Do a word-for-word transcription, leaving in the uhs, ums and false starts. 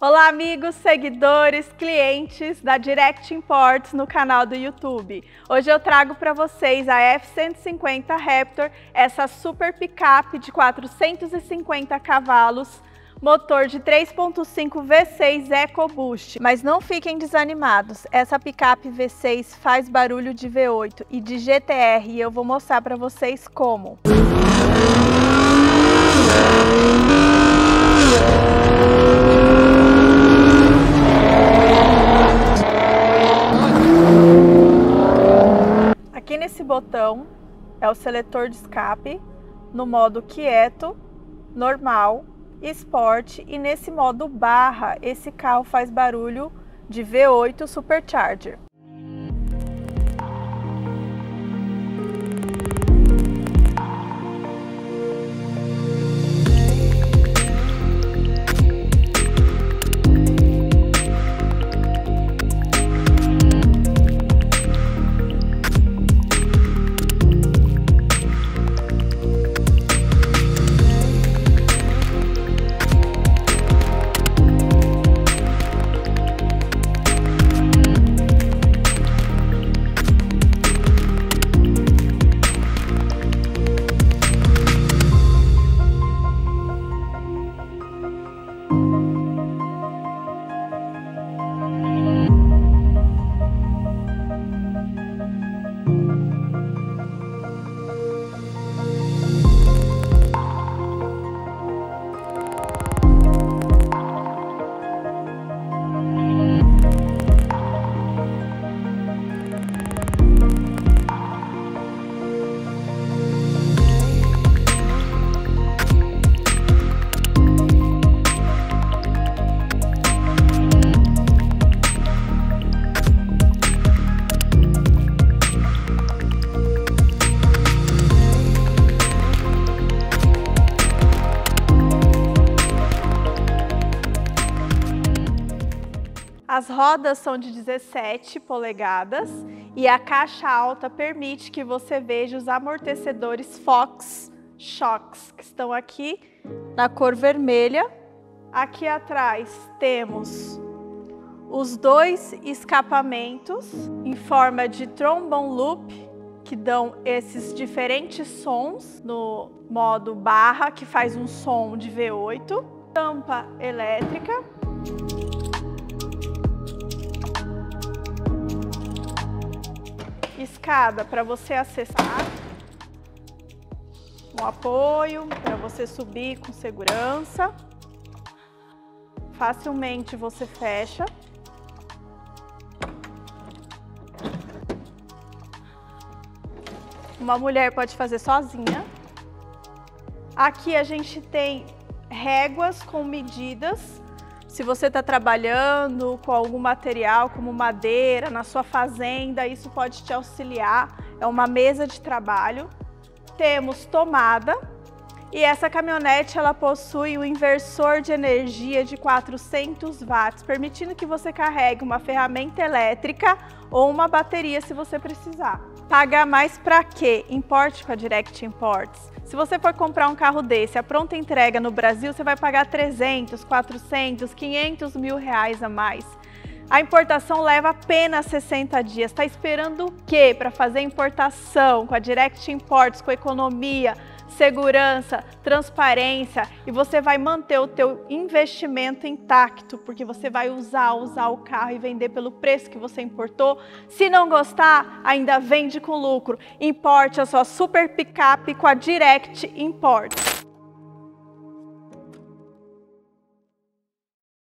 Olá amigos, seguidores, clientes da Direct Imports no canal do YouTube. Hoje eu trago para vocês a F cento e cinquenta Raptor, essa super picape de quatrocentos e cinquenta cavalos, motor de três ponto cinco V seis EcoBoost. Mas não fiquem desanimados, essa picape V seis faz barulho de V oito e de G T R e eu vou mostrar para vocês como. Esse botão é o seletor de escape no modo quieto, normal, esporte, e nesse modo barra esse carro faz barulho de V oito Supercharger. As rodas são de dezessete polegadas e a caixa alta permite que você veja os amortecedores Fox Shocks, que estão aqui na cor vermelha. Aqui atrás temos os dois escapamentos em forma de trombone loop, que dão esses diferentes sons no modo barra, que faz um som de V oito. Tampa elétrica. Escada para você acessar, um apoio para você subir com segurança, facilmente você fecha, uma mulher pode fazer sozinha. Aqui a gente tem réguas com medidas. Se você está trabalhando com algum material, como madeira, na sua fazenda, isso pode te auxiliar. É uma mesa de trabalho. Temos tomada. E essa caminhonete, ela possui um inversor de energia de quatrocentos watts, permitindo que você carregue uma ferramenta elétrica ou uma bateria se você precisar. Pagar mais para quê? Importe com a Direct Imports. Se você for comprar um carro desse, a pronta entrega no Brasil, você vai pagar trezentos, quatrocentos, quinhentos mil reais a mais. A importação leva apenas sessenta dias. Está esperando o quê para fazer importação com a Direct Imports, com economia, segurança, transparência, e você vai manter o teu investimento intacto, porque você vai usar, usar o carro e vender pelo preço que você importou. Se não gostar, ainda vende com lucro. Importe a sua super picape com a Direct Import.